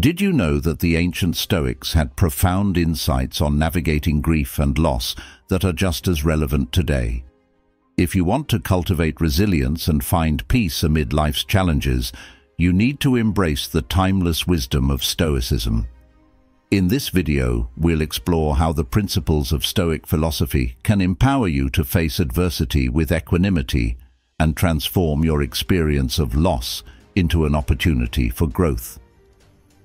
Did you know that the ancient Stoics had profound insights on navigating grief and loss that are just as relevant today? If you want to cultivate resilience and find peace amid life's challenges, you need to embrace the timeless wisdom of Stoicism. In this video, we'll explore how the principles of Stoic philosophy can empower you to face adversity with equanimity and transform your experience of loss into an opportunity for growth.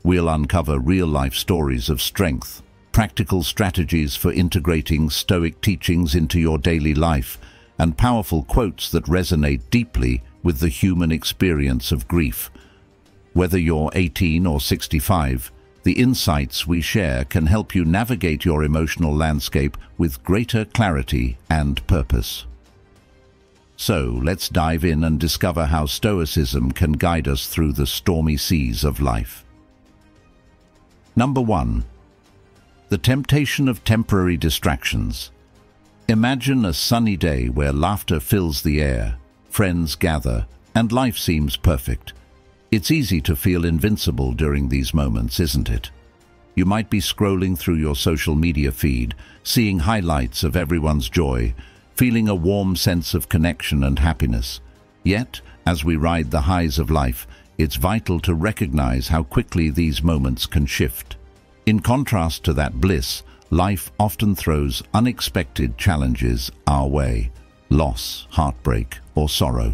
We'll uncover real-life stories of strength, practical strategies for integrating Stoic teachings into your daily life, and powerful quotes that resonate deeply with the human experience of grief. Whether you're 18 or 65, the insights we share can help you navigate your emotional landscape with greater clarity and purpose. So, let's dive in and discover how Stoicism can guide us through the stormy seas of life. Number 1. The temptation of temporary distractions. Imagine a sunny day where laughter fills the air, friends gather, and life seems perfect. It's easy to feel invincible during these moments, isn't it? You might be scrolling through your social media feed, seeing highlights of everyone's joy, feeling a warm sense of connection and happiness. Yet, as we ride the highs of life, it's vital to recognize how quickly these moments can shift. In contrast to that bliss, life often throws unexpected challenges our way: loss, heartbreak, or sorrow.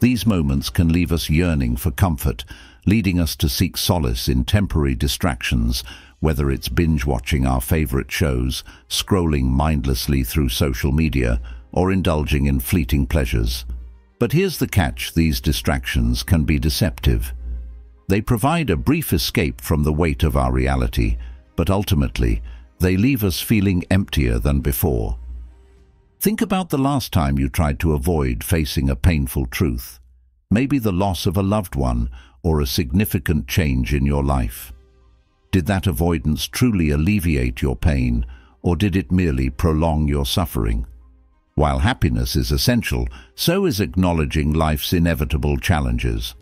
These moments can leave us yearning for comfort, leading us to seek solace in temporary distractions, whether it's binge-watching our favorite shows, scrolling mindlessly through social media, or indulging in fleeting pleasures. But here's the catch: these distractions can be deceptive. They provide a brief escape from the weight of our reality, but ultimately, they leave us feeling emptier than before. Think about the last time you tried to avoid facing a painful truth, maybe the loss of a loved one or a significant change in your life. Did that avoidance truly alleviate your pain, or did it merely prolong your suffering? While happiness is essential, so is acknowledging life's inevitable challenges.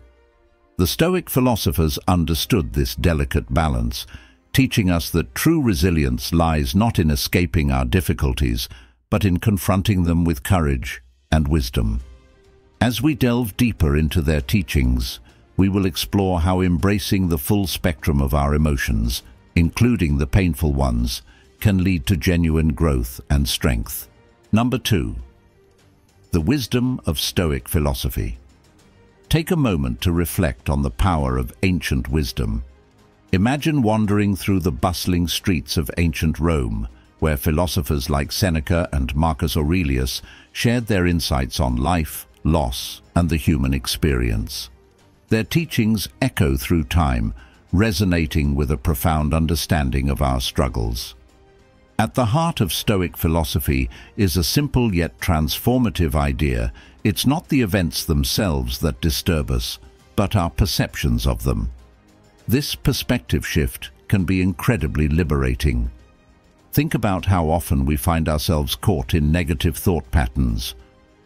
The Stoic philosophers understood this delicate balance, teaching us that true resilience lies not in escaping our difficulties, but in confronting them with courage and wisdom. As we delve deeper into their teachings, we will explore how embracing the full spectrum of our emotions, including the painful ones, can lead to genuine growth and strength. Number 2. The wisdom of Stoic philosophy. Take a moment to reflect on the power of ancient wisdom. Imagine wandering through the bustling streets of ancient Rome, where philosophers like Seneca and Marcus Aurelius shared their insights on life, loss, and the human experience. Their teachings echo through time, resonating with a profound understanding of our struggles. At the heart of Stoic philosophy is a simple yet transformative idea. It's not the events themselves that disturb us, but our perceptions of them. This perspective shift can be incredibly liberating. Think about how often we find ourselves caught in negative thought patterns,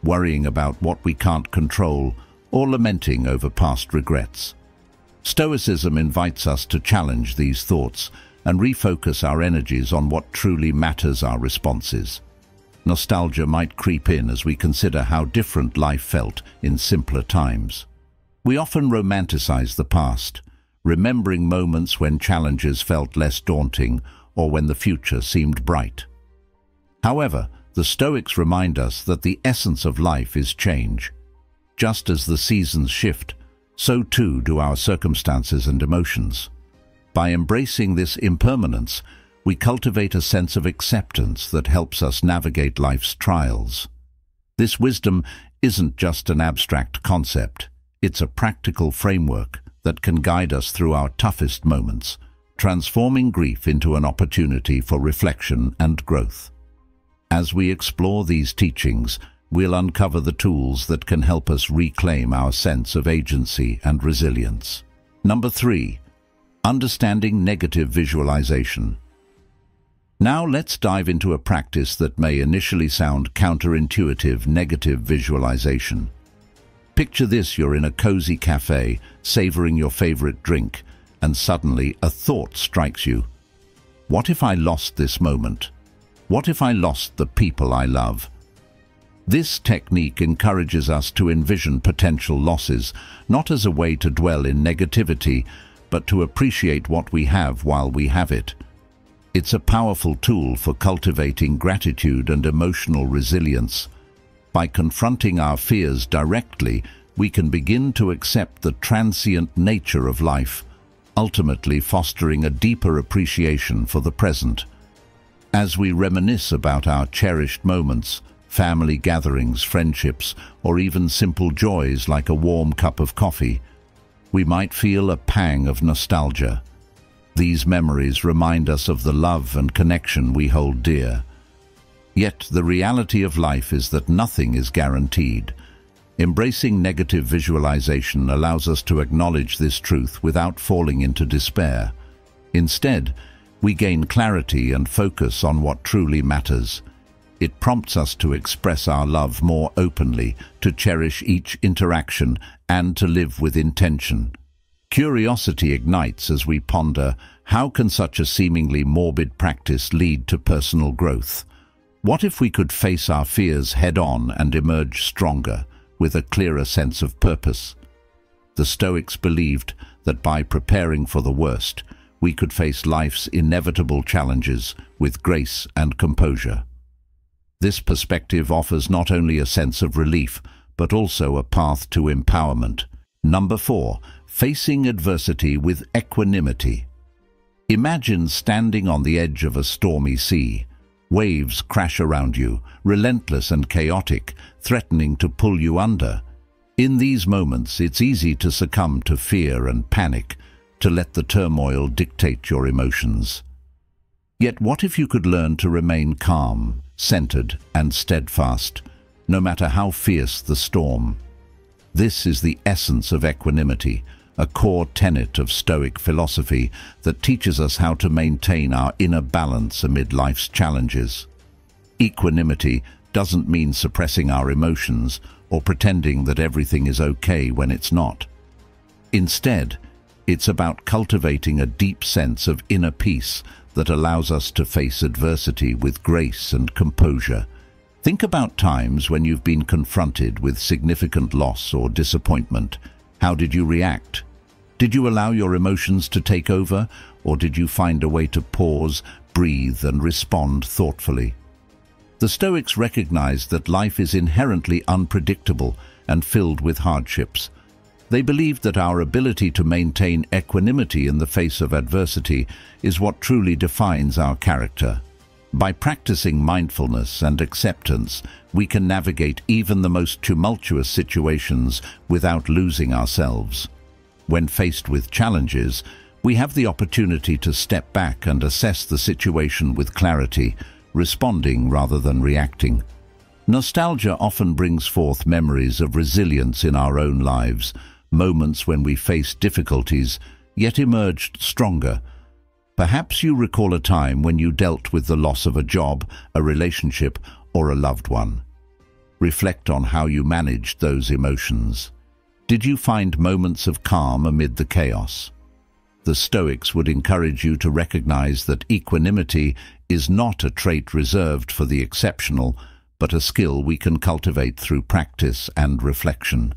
worrying about what we can't control or lamenting over past regrets. Stoicism invites us to challenge these thoughts and refocus our energies on what truly matters: our responses. Nostalgia might creep in as we consider how different life felt in simpler times. We often romanticize the past, remembering moments when challenges felt less daunting or when the future seemed bright. However, the Stoics remind us that the essence of life is change. Just as the seasons shift, so too do our circumstances and emotions. By embracing this impermanence, we cultivate a sense of acceptance that helps us navigate life's trials. This wisdom isn't just an abstract concept, it's a practical framework that can guide us through our toughest moments, transforming grief into an opportunity for reflection and growth. As we explore these teachings, we'll uncover the tools that can help us reclaim our sense of agency and resilience. Number 3. Understanding negative visualization. Now let's dive into a practice that may initially sound counterintuitive: negative visualization. Picture this: you're in a cozy cafe, savoring your favorite drink, and suddenly a thought strikes you. What if I lost this moment? What if I lost the people I love? This technique encourages us to envision potential losses, not as a way to dwell in negativity, but to appreciate what we have while we have it. It's a powerful tool for cultivating gratitude and emotional resilience. By confronting our fears directly, we can begin to accept the transient nature of life, ultimately fostering a deeper appreciation for the present. As we reminisce about our cherished moments, family gatherings, friendships, or even simple joys like a warm cup of coffee, we might feel a pang of nostalgia. These memories remind us of the love and connection we hold dear. Yet the reality of life is that nothing is guaranteed. Embracing negative visualization allows us to acknowledge this truth without falling into despair. Instead, we gain clarity and focus on what truly matters. It prompts us to express our love more openly, to cherish each interaction, and to live with intention. Curiosity ignites as we ponder, how can such a seemingly morbid practice lead to personal growth? What if we could face our fears head-on and emerge stronger, with a clearer sense of purpose? The Stoics believed that by preparing for the worst, we could face life's inevitable challenges with grace and composure. This perspective offers not only a sense of relief, but also a path to empowerment. Number 4. Facing adversity with equanimity. Imagine standing on the edge of a stormy sea. Waves crash around you, relentless and chaotic, threatening to pull you under. In these moments, it's easy to succumb to fear and panic, to let the turmoil dictate your emotions. Yet what if you could learn to remain calm, centered and steadfast, no matter how fierce the storm? This is the essence of equanimity, a core tenet of Stoic philosophy that teaches us how to maintain our inner balance amid life's challenges. Equanimity doesn't mean suppressing our emotions or pretending that everything is okay when it's not. Instead, it's about cultivating a deep sense of inner peace that allows us to face adversity with grace and composure. Think about times when you've been confronted with significant loss or disappointment. How did you react? Did you allow your emotions to take over, or did you find a way to pause, breathe, and respond thoughtfully? The Stoics recognized that life is inherently unpredictable and filled with hardships. They believed that our ability to maintain equanimity in the face of adversity is what truly defines our character. By practicing mindfulness and acceptance, we can navigate even the most tumultuous situations without losing ourselves. When faced with challenges, we have the opportunity to step back and assess the situation with clarity, responding rather than reacting. Nostalgia often brings forth memories of resilience in our own lives, moments when we faced difficulties, yet emerged stronger. Perhaps you recall a time when you dealt with the loss of a job, a relationship, or a loved one. Reflect on how you managed those emotions. Did you find moments of calm amid the chaos? The Stoics would encourage you to recognize that equanimity is not a trait reserved for the exceptional, but a skill we can cultivate through practice and reflection.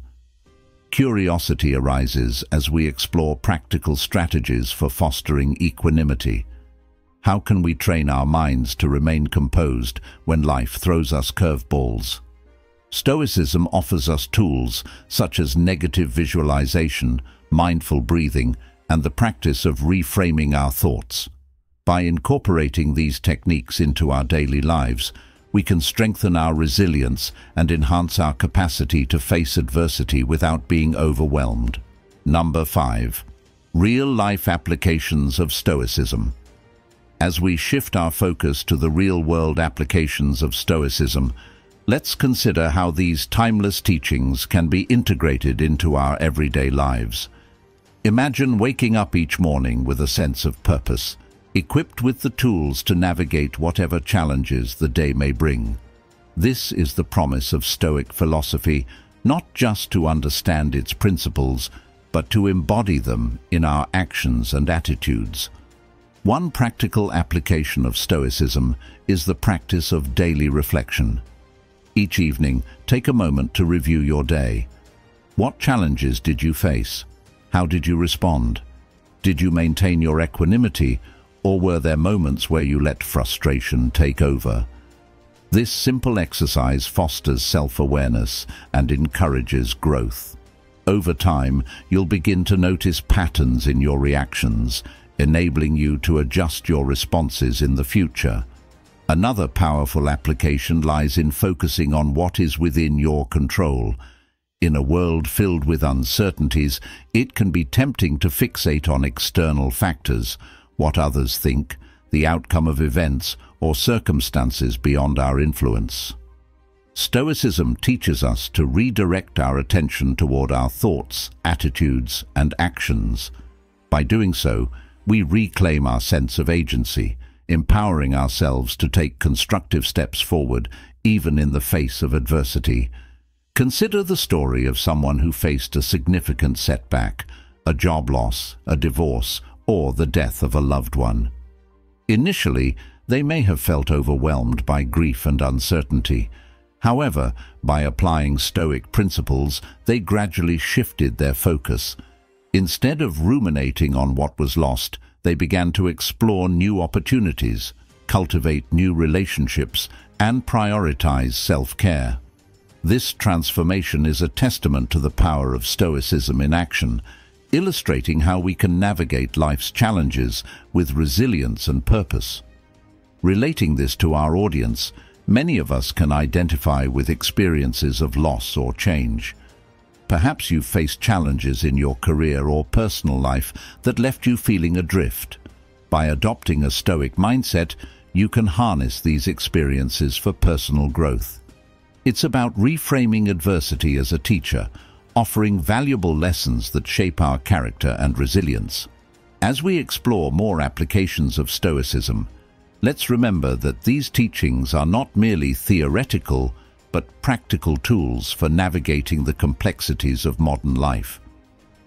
Curiosity arises as we explore practical strategies for fostering equanimity. How can we train our minds to remain composed when life throws us curveballs? Stoicism offers us tools such as negative visualization, mindful breathing, and the practice of reframing our thoughts. By incorporating these techniques into our daily lives, we can strengthen our resilience and enhance our capacity to face adversity without being overwhelmed. Number 5. Real-life applications of Stoicism. As we shift our focus to the real-world applications of Stoicism, let's consider how these timeless teachings can be integrated into our everyday lives. Imagine waking up each morning with a sense of purpose, equipped with the tools to navigate whatever challenges the day may bring. This is the promise of Stoic philosophy, not just to understand its principles, but to embody them in our actions and attitudes. One practical application of Stoicism is the practice of daily reflection. Each evening, take a moment to review your day. What challenges did you face? How did you respond? Did you maintain your equanimity, or were there moments where you let frustration take over? This simple exercise fosters self-awareness and encourages growth. Over time, you'll begin to notice patterns in your reactions, enabling you to adjust your responses in the future. Another powerful application lies in focusing on what is within your control. In a world filled with uncertainties, it can be tempting to fixate on external factors, what others think, the outcome of events, or circumstances beyond our influence. Stoicism teaches us to redirect our attention toward our thoughts, attitudes, and actions. By doing so, we reclaim our sense of agency, empowering ourselves to take constructive steps forward, even in the face of adversity. Consider the story of someone who faced a significant setback, a job loss, a divorce, or the death of a loved one. Initially, they may have felt overwhelmed by grief and uncertainty. However, by applying Stoic principles, they gradually shifted their focus. Instead of ruminating on what was lost, they began to explore new opportunities, cultivate new relationships, and prioritize self-care. This transformation is a testament to the power of Stoicism in action, illustrating how we can navigate life's challenges with resilience and purpose. Relating this to our audience, many of us can identify with experiences of loss or change. Perhaps you've faced challenges in your career or personal life that left you feeling adrift. By adopting a Stoic mindset, you can harness these experiences for personal growth. It's about reframing adversity as a teacher, offering valuable lessons that shape our character and resilience. As we explore more applications of Stoicism, let's remember that these teachings are not merely theoretical, but practical tools for navigating the complexities of modern life.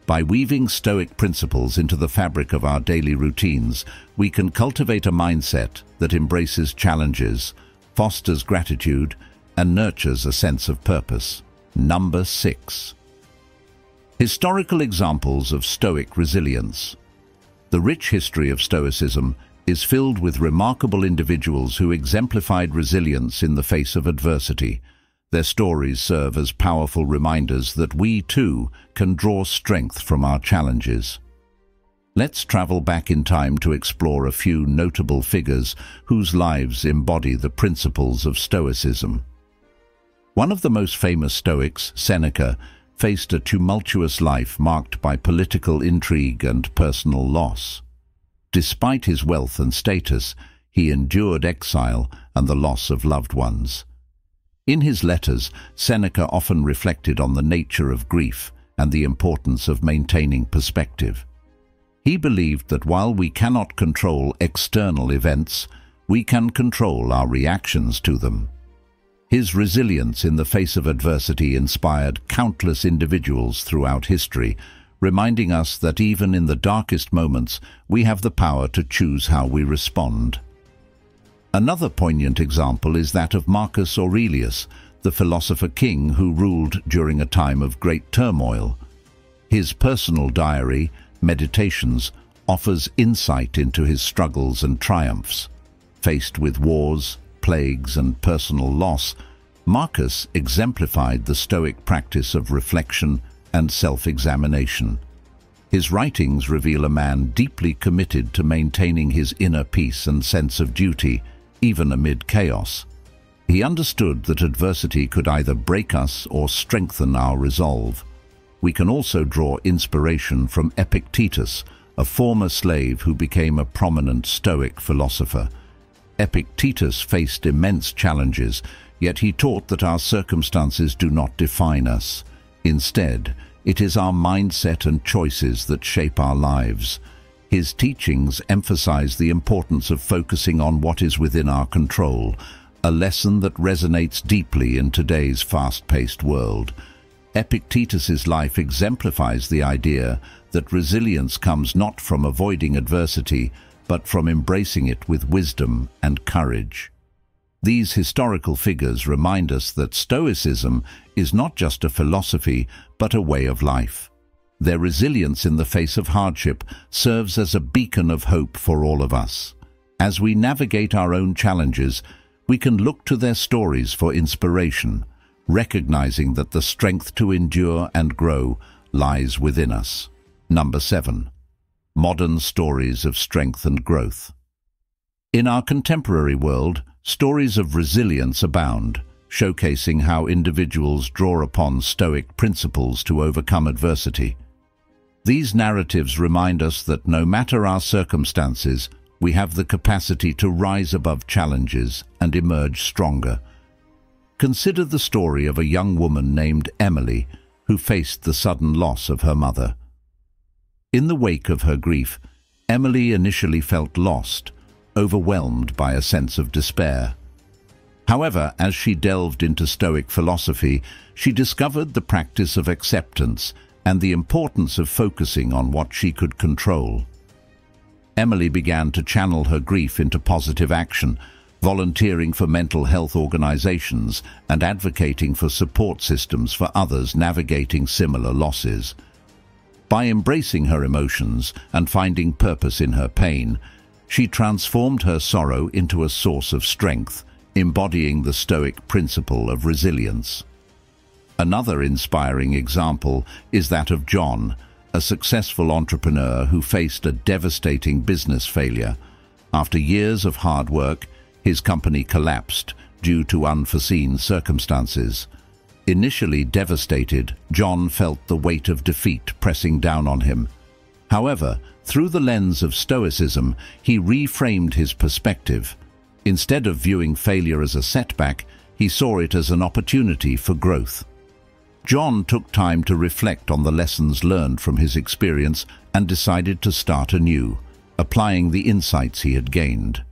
By weaving Stoic principles into the fabric of our daily routines, we can cultivate a mindset that embraces challenges, fosters gratitude, and nurtures a sense of purpose. Number 6. Historical examples of Stoic resilience. The rich history of Stoicism is filled with remarkable individuals who exemplified resilience in the face of adversity. Their stories serve as powerful reminders that we, too, can draw strength from our challenges. Let's travel back in time to explore a few notable figures whose lives embody the principles of Stoicism. One of the most famous Stoics, Seneca, faced a tumultuous life marked by political intrigue and personal loss. Despite his wealth and status, he endured exile and the loss of loved ones. In his letters, Seneca often reflected on the nature of grief and the importance of maintaining perspective. He believed that while we cannot control external events, we can control our reactions to them. His resilience in the face of adversity inspired countless individuals throughout history, reminding us that even in the darkest moments, we have the power to choose how we respond. Another poignant example is that of Marcus Aurelius, the philosopher king who ruled during a time of great turmoil. His personal diary, Meditations, offers insight into his struggles and triumphs. Faced with wars, plagues, and personal loss, Marcus exemplified the Stoic practice of reflection and self-examination. His writings reveal a man deeply committed to maintaining his inner peace and sense of duty, even amid chaos. He understood that adversity could either break us or strengthen our resolve. We can also draw inspiration from Epictetus, a former slave who became a prominent Stoic philosopher. Epictetus faced immense challenges, yet he taught that our circumstances do not define us. Instead, it is our mindset and choices that shape our lives. His teachings emphasize the importance of focusing on what is within our control, a lesson that resonates deeply in today's fast-paced world. Epictetus's life exemplifies the idea that resilience comes not from avoiding adversity, but from embracing it with wisdom and courage. These historical figures remind us that Stoicism is not just a philosophy, but a way of life. Their resilience in the face of hardship serves as a beacon of hope for all of us. As we navigate our own challenges, we can look to their stories for inspiration, recognizing that the strength to endure and grow lies within us. Number 7. Modern stories of strength and growth. In our contemporary world, stories of resilience abound, showcasing how individuals draw upon Stoic principles to overcome adversity. These narratives remind us that no matter our circumstances, we have the capacity to rise above challenges and emerge stronger. Consider the story of a young woman named Emily, who faced the sudden loss of her mother. In the wake of her grief, Emily initially felt lost, overwhelmed by a sense of despair. However, as she delved into Stoic philosophy, she discovered the practice of acceptance and the importance of focusing on what she could control. Emily began to channel her grief into positive action, volunteering for mental health organizations and advocating for support systems for others navigating similar losses. By embracing her emotions and finding purpose in her pain, she transformed her sorrow into a source of strength, embodying the Stoic principle of resilience. Another inspiring example is that of John, a successful entrepreneur who faced a devastating business failure. After years of hard work, his company collapsed due to unforeseen circumstances. Initially devastated, John felt the weight of defeat pressing down on him. However, through the lens of Stoicism, he reframed his perspective. Instead of viewing failure as a setback, he saw it as an opportunity for growth. John took time to reflect on the lessons learned from his experience and decided to start anew, applying the insights he had gained.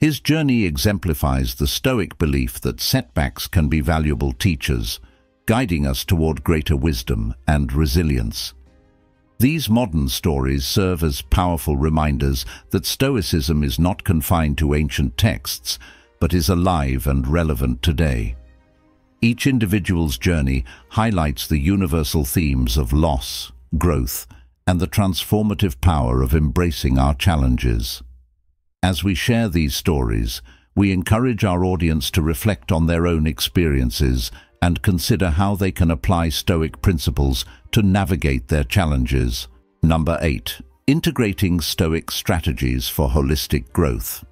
His journey exemplifies the Stoic belief that setbacks can be valuable teachers, guiding us toward greater wisdom and resilience. These modern stories serve as powerful reminders that Stoicism is not confined to ancient texts, but is alive and relevant today. Each individual's journey highlights the universal themes of loss, growth, and the transformative power of embracing our challenges. As we share these stories, we encourage our audience to reflect on their own experiences and consider how they can apply Stoic principles to navigate their challenges. Number 8. Integrating Stoic strategies for holistic growth.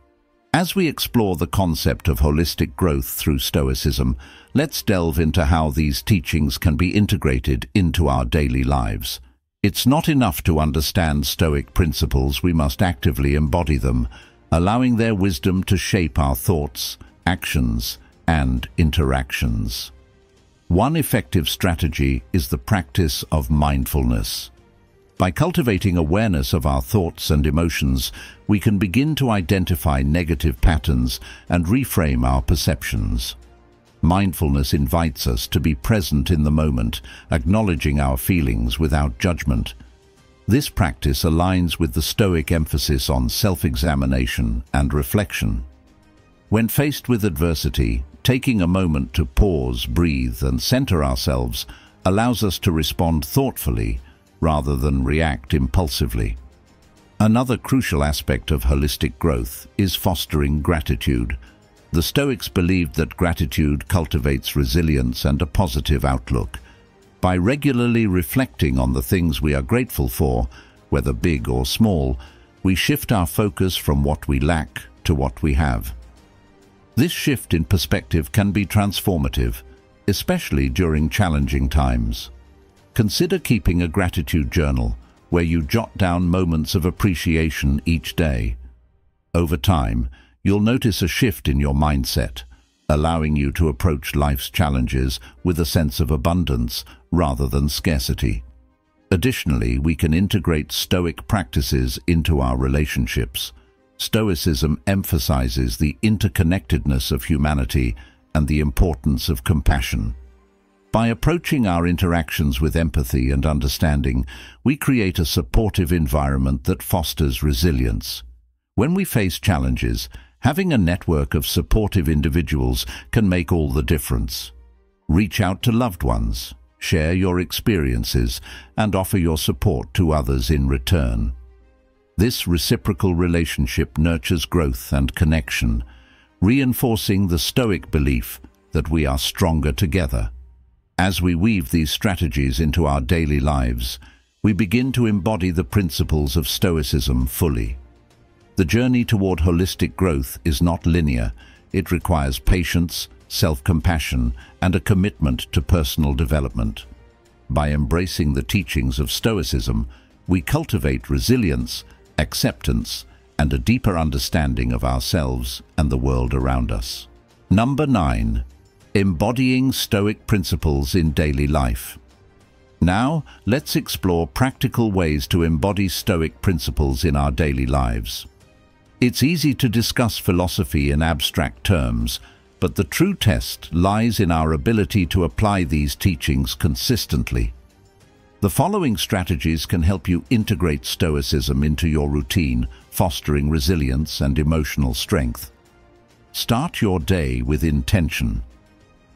As we explore the concept of holistic growth through Stoicism, let's delve into how these teachings can be integrated into our daily lives. It's not enough to understand Stoic principles, we must actively embody them, allowing their wisdom to shape our thoughts, actions, and interactions. One effective strategy is the practice of mindfulness. By cultivating awareness of our thoughts and emotions, we can begin to identify negative patterns and reframe our perceptions. Mindfulness invites us to be present in the moment, acknowledging our feelings without judgment. This practice aligns with the Stoic emphasis on self-examination and reflection. When faced with adversity, taking a moment to pause, breathe, and center ourselves allows us to respond thoughtfully rather than react impulsively. Another crucial aspect of holistic growth is fostering gratitude. The Stoics believed that gratitude cultivates resilience and a positive outlook. By regularly reflecting on the things we are grateful for, whether big or small, we shift our focus from what we lack to what we have. This shift in perspective can be transformative, especially during challenging times. Consider keeping a gratitude journal where you jot down moments of appreciation each day. Over time, you'll notice a shift in your mindset, allowing you to approach life's challenges with a sense of abundance rather than scarcity. Additionally, we can integrate Stoic practices into our relationships. Stoicism emphasizes the interconnectedness of humanity and the importance of compassion. By approaching our interactions with empathy and understanding, we create a supportive environment that fosters resilience. When we face challenges, having a network of supportive individuals can make all the difference. Reach out to loved ones, share your experiences, and offer your support to others in return. This reciprocal relationship nurtures growth and connection, reinforcing the Stoic belief that we are stronger together. As we weave these strategies into our daily lives, we begin to embody the principles of Stoicism fully. The journey toward holistic growth is not linear. It requires patience, self-compassion, and a commitment to personal development. By embracing the teachings of Stoicism, we cultivate resilience, acceptance, and a deeper understanding of ourselves and the world around us. Number 9. Embodying Stoic principles in daily life. Now, let's explore practical ways to embody Stoic principles in our daily lives. It's easy to discuss philosophy in abstract terms, but the true test lies in our ability to apply these teachings consistently. The following strategies can help you integrate Stoicism into your routine, fostering resilience and emotional strength. Start your day with intention.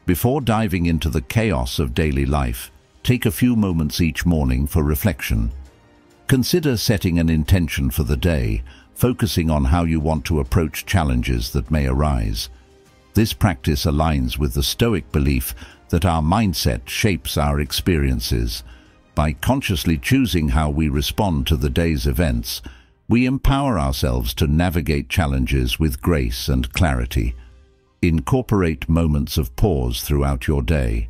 Before diving into the chaos of daily life, take a few moments each morning for reflection. Consider setting an intention for the day, focusing on how you want to approach challenges that may arise. This practice aligns with the Stoic belief that our mindset shapes our experiences. By consciously choosing how we respond to the day's events, we empower ourselves to navigate challenges with grace and clarity. Incorporate moments of pause throughout your day.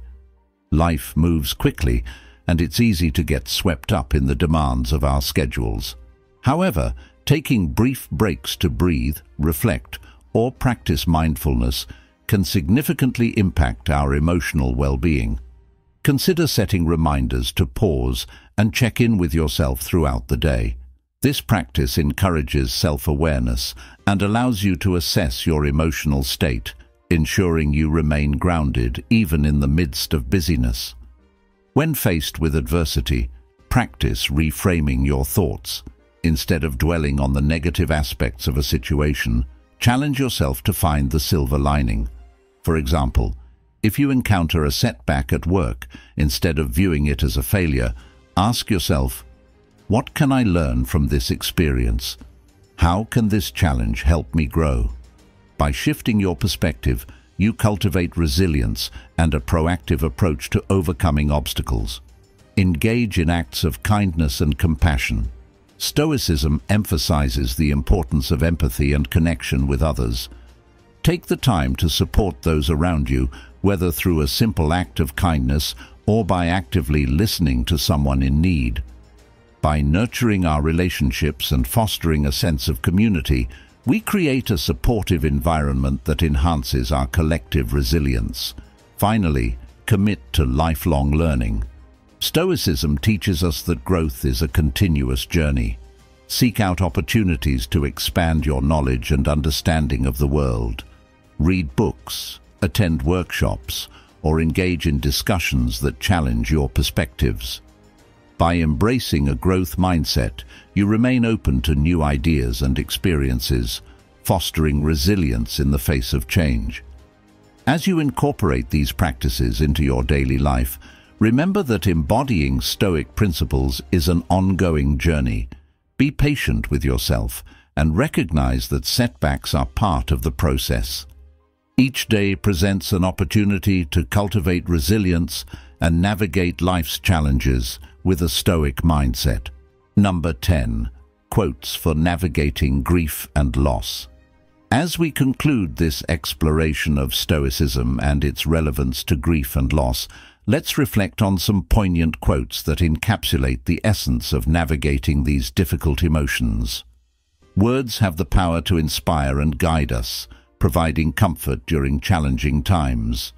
Life moves quickly, and it's easy to get swept up in the demands of our schedules. However, taking brief breaks to breathe, reflect, or practice mindfulness can significantly impact our emotional well-being. Consider setting reminders to pause and check in with yourself throughout the day. This practice encourages self-awareness and allows you to assess your emotional state, ensuring you remain grounded even in the midst of busyness. When faced with adversity, practice reframing your thoughts. Instead of dwelling on the negative aspects of a situation, challenge yourself to find the silver lining. For example, if you encounter a setback at work, instead of viewing it as a failure, ask yourself, "What can I learn from this experience? How can this challenge help me grow?" By shifting your perspective, you cultivate resilience and a proactive approach to overcoming obstacles. Engage in acts of kindness and compassion. Stoicism emphasizes the importance of empathy and connection with others. Take the time to support those around you, whether through a simple act of kindness or by actively listening to someone in need. By nurturing our relationships and fostering a sense of community, we create a supportive environment that enhances our collective resilience. Finally, commit to lifelong learning. Stoicism teaches us that growth is a continuous journey. Seek out opportunities to expand your knowledge and understanding of the world. Read books, attend workshops, or engage in discussions that challenge your perspectives. By embracing a growth mindset, you remain open to new ideas and experiences, fostering resilience in the face of change. As you incorporate these practices into your daily life, remember that embodying Stoic principles is an ongoing journey. Be patient with yourself and recognize that setbacks are part of the process. Each day presents an opportunity to cultivate resilience and navigate life's challenges with a Stoic mindset. Number 10. Quotes for navigating grief and loss. As we conclude this exploration of Stoicism and its relevance to grief and loss, let's reflect on some poignant quotes that encapsulate the essence of navigating these difficult emotions. Words have the power to inspire and guide us, providing comfort during challenging times.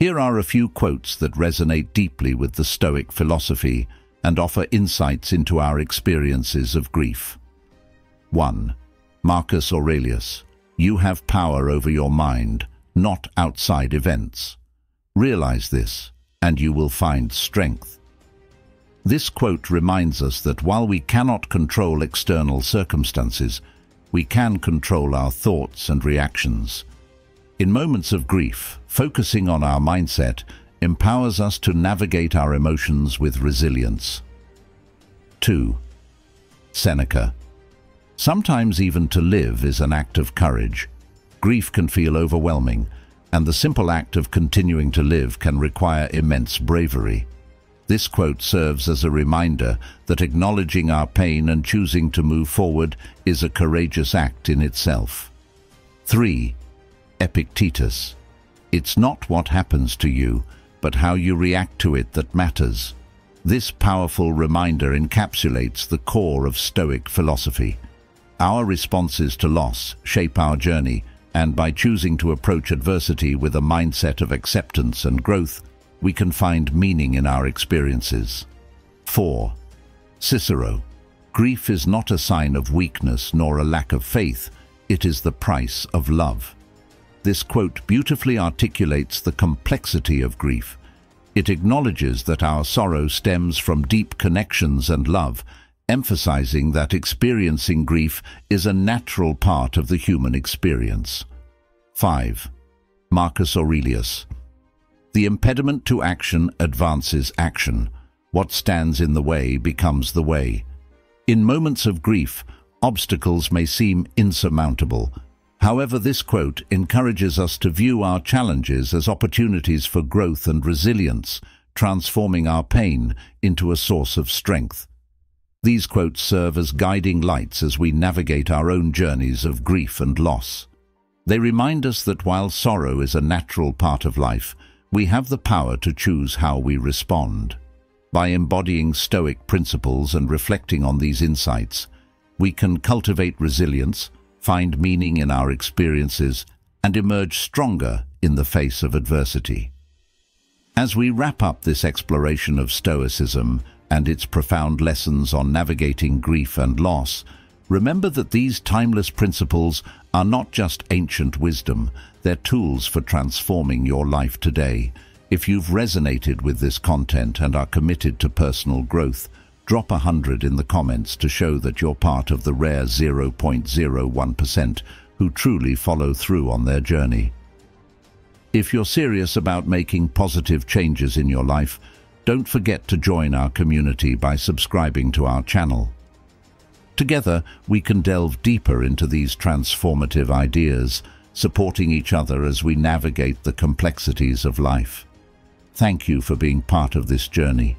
Here are a few quotes that resonate deeply with the Stoic philosophy and offer insights into our experiences of grief. 1. Marcus Aurelius, "You have power over your mind, not outside events. Realize this and you will find strength. This quote reminds us that while we cannot control external circumstances, we can control our thoughts and reactions. In moments of grief, focusing on our mindset empowers us to navigate our emotions with resilience. 2. Seneca. Sometimes even to live is an act of courage. Grief can feel overwhelming, and the simple act of continuing to live can require immense bravery. This quote serves as a reminder that acknowledging our pain and choosing to move forward is a courageous act in itself. 3. Epictetus. It's not what happens to you, but how you react to it that matters. This powerful reminder encapsulates the core of Stoic philosophy. Our responses to loss shape our journey, and by choosing to approach adversity with a mindset of acceptance and growth, we can find meaning in our experiences. 4. Cicero. Grief is not a sign of weakness nor a lack of faith, it is the price of love. This quote beautifully articulates the complexity of grief. It acknowledges that our sorrow stems from deep connections and love, emphasizing that experiencing grief is a natural part of the human experience. 5. Marcus Aurelius. The impediment to action advances action. What stands in the way becomes the way. In moments of grief, obstacles may seem insurmountable. However, this quote encourages us to view our challenges as opportunities for growth and resilience, transforming our pain into a source of strength. These quotes serve as guiding lights as we navigate our own journeys of grief and loss. They remind us that while sorrow is a natural part of life, we have the power to choose how we respond. By embodying Stoic principles and reflecting on these insights, we can cultivate resilience, find meaning in our experiences, and emerge stronger in the face of adversity. As we wrap up this exploration of Stoicism and its profound lessons on navigating grief and loss, remember that these timeless principles are not just ancient wisdom, they're tools for transforming your life today. If you've resonated with this content and are committed to personal growth, drop 100 in the comments to show that you're part of the rare 0.01% who truly follow through on their journey. If you're serious about making positive changes in your life, don't forget to join our community by subscribing to our channel. Together, we can delve deeper into these transformative ideas, supporting each other as we navigate the complexities of life. Thank you for being part of this journey.